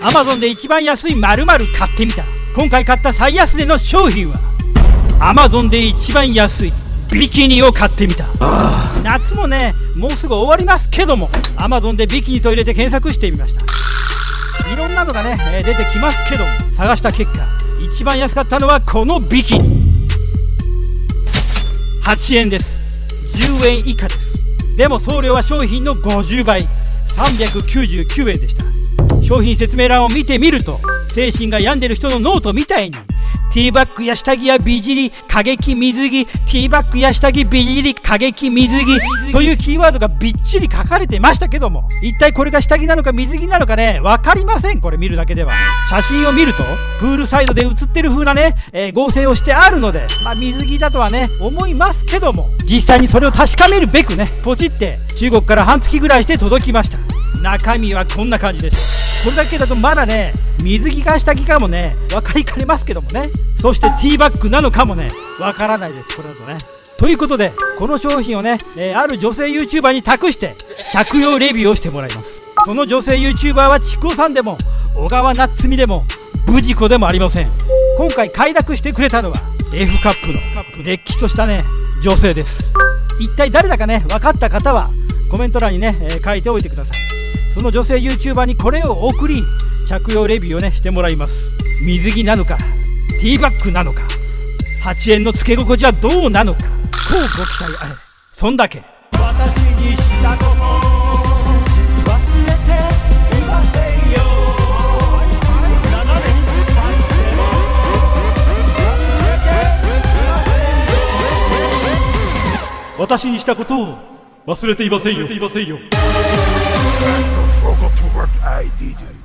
Amazon で一番安い○○買ってみた。今回買った最安値の商品は Amazon で一番安いビキニを買ってみた。夏もね、もうすぐ終わりますけども、 Amazon でビキニと入れて検索してみました。いろんなのがね出てきますけども、探した結果一番安かったのはこのビキニ。8円です。10円以下です。でも送料は商品の50倍、399円でした。商品説明欄を見てみると、精神が病んでる人のノートみたいに、ティーバッグや下着や美尻、過激水着、ティーバッグや下着、美尻、過激水着というキーワードがびっちり書かれてましたけども、一体これが下着なのか水着なのかね、分かりません。これ見るだけでは。写真を見ると、プールサイドで写ってる風なね、合成をしてあるので、まあ水着だとはね、思いますけども、実際にそれを確かめるべくね、ポチって中国から半月ぐらいして届きました。中身はこんな感じです。これだけだとまだね、水着か下着かもね分かりかねますけどもね、そしてティーバッグなのかもね分からないです、これだとね。ということで、この商品をね、ある女性 YouTuber に託して着用レビューをしてもらいます。その女性 YouTuber はちくおさんでも小川なつみでもぶじこでもありません。今回快諾してくれたのは F カップのれっきとしたね女性です。一体誰だかね分かった方はコメント欄にね、書いておいてください。その女性 YouTuber にこれを送り、着用レビューをねしてもらいます。水着なのかティーバッグなのか、8円のつけ心地はどうなのか、乞うご期待あれ。そんだけ私にしたこと忘れていませんよ。私にしたことを忘れていませんよ。I did it.